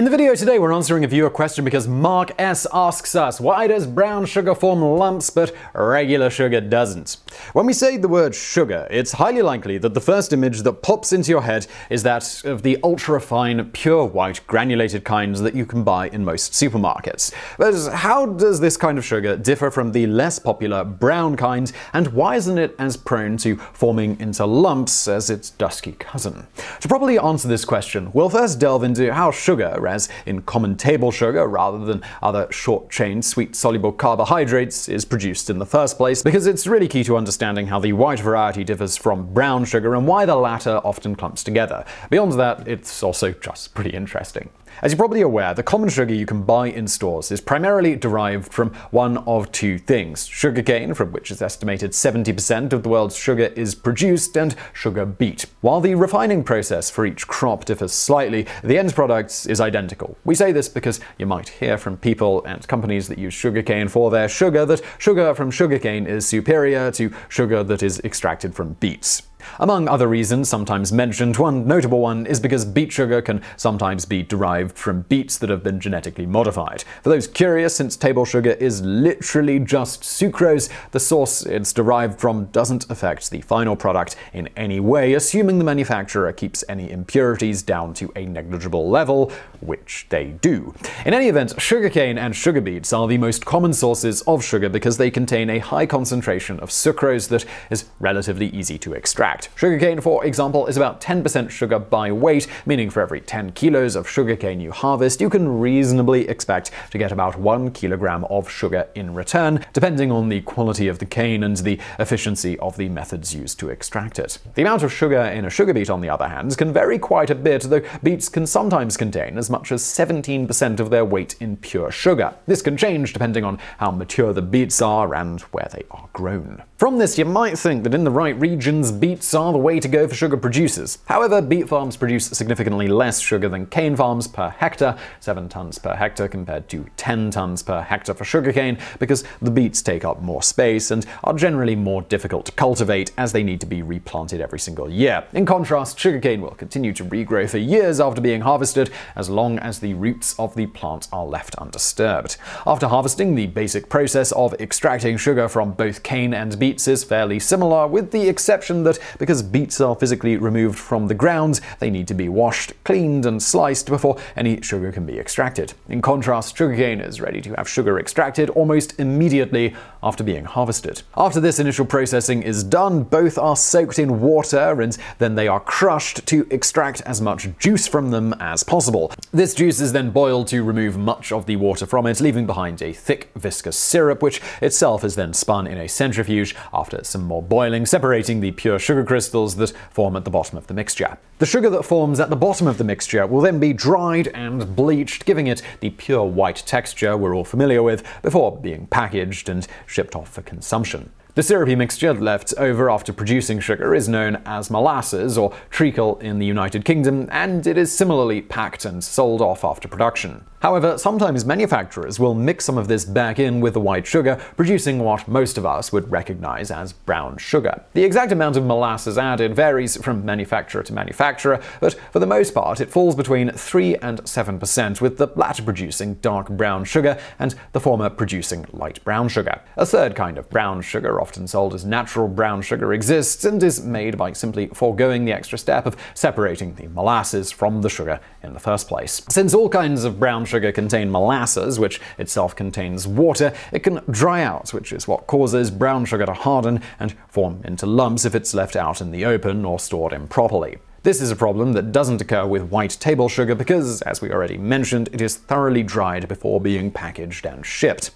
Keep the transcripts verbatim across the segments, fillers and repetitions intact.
In the video today, we're answering a viewer question because Mark S asks us, why does brown sugar form lumps but regular sugar doesn't? When we say the word sugar, it's highly likely that the first image that pops into your head is that of the ultra-fine, pure white, granulated kinds that you can buy in most supermarkets. But how does this kind of sugar differ from the less popular brown kind, and why isn't it as prone to forming into lumps as its dusky cousin? To properly answer this question, we'll first delve into how sugar, as in common table sugar rather than other short-chain sweet-soluble carbohydrates, is produced in the first place, because it's really key to understanding how the white variety differs from brown sugar and why the latter often clumps together. Beyond that, it's also just pretty interesting. As you're probably aware, the common sugar you can buy in stores is primarily derived from one of two things: sugarcane, from which it's estimated seventy percent of the world's sugar is produced, and sugar beet. While the refining process for each crop differs slightly, the end product is identical. We say this because you might hear from people and companies that use sugarcane for their sugar that sugar from sugarcane is superior to sugar that is extracted from beets. Among other reasons sometimes mentioned, one notable one is because beet sugar can sometimes be derived from beets that have been genetically modified. For those curious, since table sugar is literally just sucrose, the source it's derived from doesn't affect the final product in any way, assuming the manufacturer keeps any impurities down to a negligible level, which they do. In any event, sugarcane and sugar beets are the most common sources of sugar because they contain a high concentration of sucrose that is relatively easy to extract. Sugarcane, for example, is about ten percent sugar by weight, meaning for every ten kilos of sugarcane you harvest, you can reasonably expect to get about one kilogram of sugar in return, depending on the quality of the cane and the efficiency of the methods used to extract it. The amount of sugar in a sugar beet, on the other hand, can vary quite a bit, though beets can sometimes contain as much as seventeen percent of their weight in pure sugar. This can change depending on how mature the beets are and where they are grown. From this, you might think that in the right regions, beets are the way to go for sugar producers. However, beet farms produce significantly less sugar than cane farms per hectare, seven tons per hectare compared to ten tons per hectare for sugarcane, because the beets take up more space and are generally more difficult to cultivate as they need to be replanted every single year. In contrast, sugarcane will continue to regrow for years after being harvested, as long as the roots of the plant are left undisturbed. After harvesting, the basic process of extracting sugar from both cane and beets is fairly similar, with the exception that because beets are physically removed from the ground, they need to be washed, cleaned, and sliced before any sugar can be extracted. In contrast, sugarcane is ready to have sugar extracted almost immediately after being harvested. After this initial processing is done, both are soaked in water, and then they are crushed to extract as much juice from them as possible. This juice is then boiled to remove much of the water from it, leaving behind a thick, viscous syrup, which itself is then spun in a centrifuge after some more boiling, separating the pure sugar sugar crystals that form at the bottom of the mixture. The sugar that forms at the bottom of the mixture will then be dried and bleached, giving it the pure white texture we're all familiar with, before being packaged and shipped off for consumption. The syrupy mixture left over after producing sugar is known as molasses, or treacle in the United Kingdom, and it is similarly packed and sold off after production. However, sometimes manufacturers will mix some of this back in with the white sugar, producing what most of us would recognize as brown sugar. The exact amount of molasses added varies from manufacturer to manufacturer, but for the most part it falls between three and seven percent, with the latter producing dark brown sugar and the former producing light brown sugar. A third kind of brown sugar, often sold as natural brown sugar, exists and is made by simply foregoing the extra step of separating the molasses from the sugar in the first place. Since all kinds of brown sugar contain molasses, which itself contains water, it can dry out, which is what causes brown sugar to harden and form into lumps if it's left out in the open or stored improperly. This is a problem that doesn't occur with white table sugar because, as we already mentioned, it is thoroughly dried before being packaged and shipped.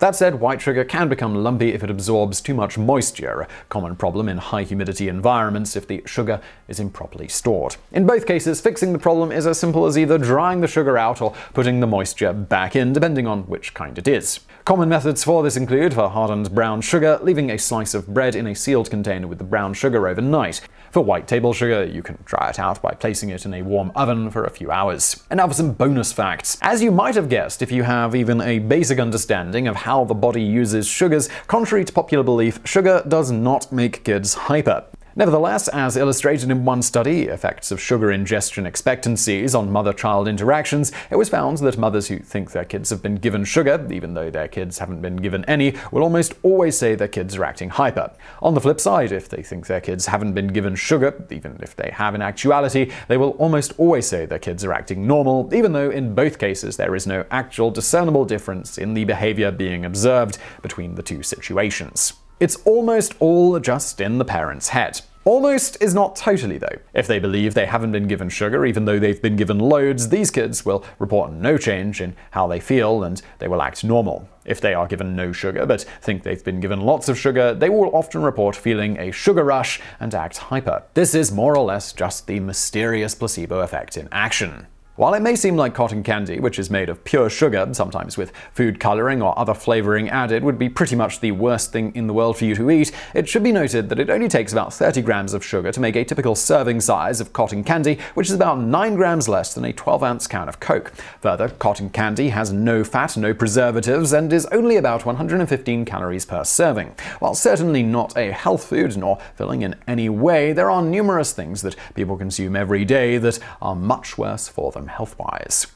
That said, white sugar can become lumpy if it absorbs too much moisture, a common problem in high humidity environments if the sugar is improperly stored. In both cases, fixing the problem is as simple as either drying the sugar out or putting the moisture back in, depending on which kind it is. Common methods for this include, for hardened brown sugar, leaving a slice of bread in a sealed container with the brown sugar overnight. For white table sugar, you can dry it out by placing it in a warm oven for a few hours. And now for some bonus facts. As you might have guessed, if you have even a basic understanding of how the body uses sugars, contrary to popular belief, sugar does not make kids hyper. Nevertheless, as illustrated in one study, effects of sugar ingestion expectancies on mother-child interactions, it was found that mothers who think their kids have been given sugar, even though their kids haven't been given any, will almost always say their kids are acting hyper. On the flip side, if they think their kids haven't been given sugar, even if they have in actuality, they will almost always say their kids are acting normal, even though in both cases there is no actual discernible difference in the behavior being observed between the two situations. It's almost all just in the parent's head. Almost is not totally, though. If they believe they haven't been given sugar, even though they've been given loads, these kids will report no change in how they feel and they will act normal. If they are given no sugar but think they've been given lots of sugar, they will often report feeling a sugar rush and act hyper. This is more or less just the mysterious placebo effect in action. While it may seem like cotton candy, which is made of pure sugar, sometimes with food coloring or other flavoring added, would be pretty much the worst thing in the world for you to eat, it should be noted that it only takes about thirty grams of sugar to make a typical serving size of cotton candy, which is about nine grams less than a twelve ounce can of Coke. Further, cotton candy has no fat, no preservatives, and is only about one hundred fifteen calories per serving. While certainly not a health food nor filling in any way, there are numerous things that people consume every day that are much worse for them health-wise.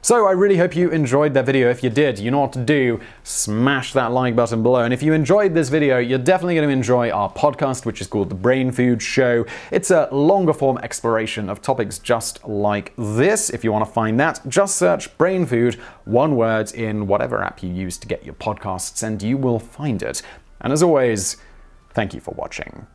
So I really hope you enjoyed that video. If you did, you know what to do. Smash that like button below. And if you enjoyed this video, you're definitely going to enjoy our podcast, which is called The Brain Food Show. It's a longer form exploration of topics just like this. If you want to find that, just search Brain Food, one word, in whatever app you use to get your podcasts, and you will find it. And as always, thank you for watching.